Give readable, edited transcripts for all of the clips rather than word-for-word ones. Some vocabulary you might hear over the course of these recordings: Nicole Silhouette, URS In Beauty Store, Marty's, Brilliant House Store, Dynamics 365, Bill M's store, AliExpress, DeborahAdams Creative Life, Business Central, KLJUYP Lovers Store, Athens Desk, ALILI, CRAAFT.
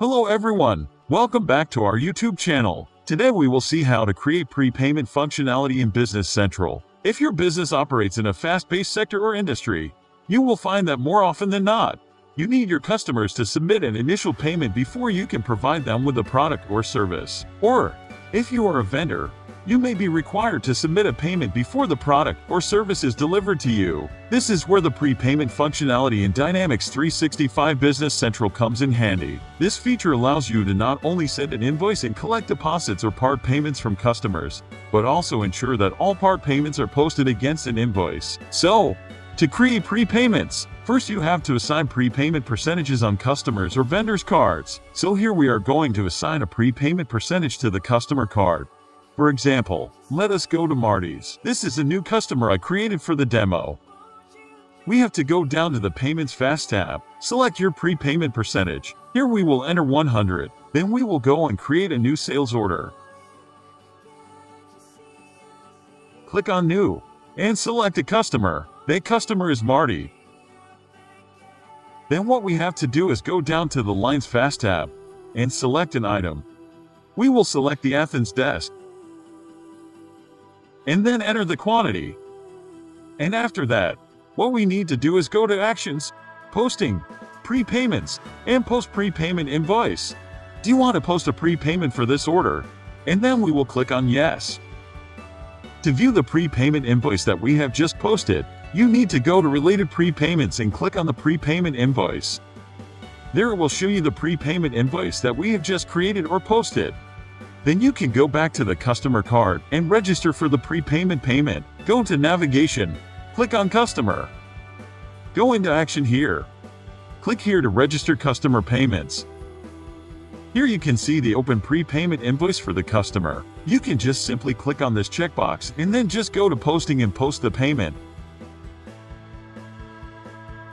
Hello everyone, welcome back to our YouTube channel. Today we will see how to create prepayment functionality in Business Central. If your business operates in a fast-paced sector or industry, you will find that more often than not, you need your customers to submit an initial payment before you can provide them with a product or service. Or, if you are a vendor, you may be required to submit a payment before the product or service is delivered to you. This is where the prepayment functionality in Dynamics 365 Business Central comes in handy. This feature allows you to not only send an invoice and collect deposits or part payments from customers, but also ensure that all part payments are posted against an invoice. So, to create prepayments, first you have to assign prepayment percentages on customers' or vendors' cards. So here we are going to assign a prepayment percentage to the customer card. For example, let us go to Marty's. This is a new customer I created for the demo. We have to go down to the Payments Fast tab, select your prepayment percentage. Here we will enter 100. Then we will go and create a new sales order. Click on New and select a customer. That customer is Marty. Then what we have to do is go down to the Lines Fast tab and select an item. We will select the Athens Desk and then enter the quantity. And after that, what we need to do is go to Actions, Posting, Prepayments, and Post Prepayment Invoice. Do you want to post a prepayment for this order? And then we will click on Yes. To view the prepayment invoice that we have just posted, you need to go to Related Prepayments and click on the prepayment invoice. There it will show you the prepayment invoice that we have just created or posted. Then you can go back to the customer card and register for the prepayment payment. Go to Navigation, click on Customer. Go into Action here. Click here to register customer payments. Here you can see the open prepayment invoice for the customer. You can just simply click on this checkbox and then just go to Posting and post the payment.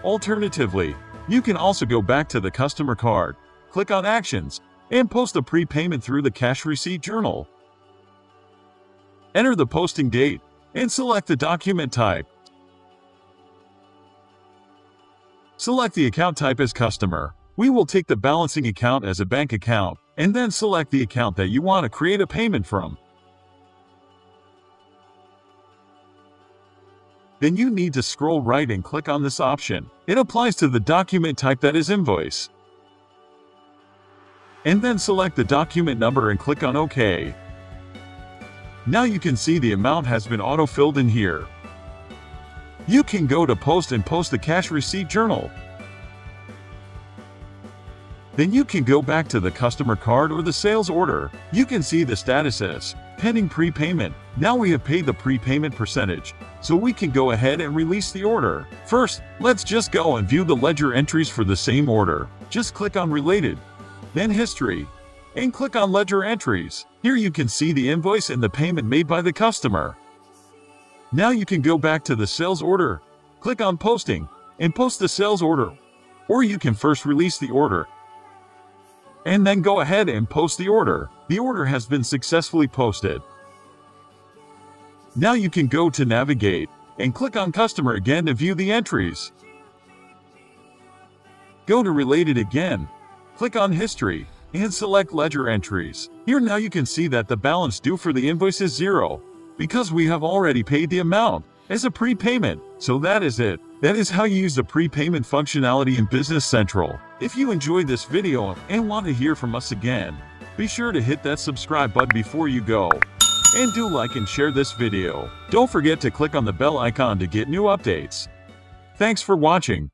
Alternatively, you can also go back to the customer card, click on Actions, and post the prepayment through the cash receipt journal. Enter the posting date and select the document type. Select the account type as customer. We will take the balancing account as a bank account and then select the account that you want to create a payment from. Then you need to scroll right and click on this option. It applies to the document type that is invoice. And then select the document number and click on OK. Now you can see the amount has been auto-filled in here. You can go to Post and post the cash receipt journal. Then you can go back to the customer card or the sales order. You can see the status as pending prepayment. Now we have paid the prepayment percentage, so we can go ahead and release the order. First, let's just go and view the ledger entries for the same order. Just click on Related, then History, and click on Ledger Entries. Here you can see the invoice and the payment made by the customer. Now you can go back to the sales order, click on Posting, and post the sales order. Or you can first release the order and then go ahead and post the order. The order has been successfully posted. Now you can go to Navigate and click on Customer again to view the entries. Go to Related again, click on History, and select Ledger Entries. Here now you can see that the balance due for the invoice is zero, because we have already paid the amount as a prepayment. So that is it. That is how you use the prepayment functionality in Business Central. If you enjoyed this video and want to hear from us again, be sure to hit that subscribe button before you go. And do like and share this video. Don't forget to click on the bell icon to get new updates. Thanks for watching.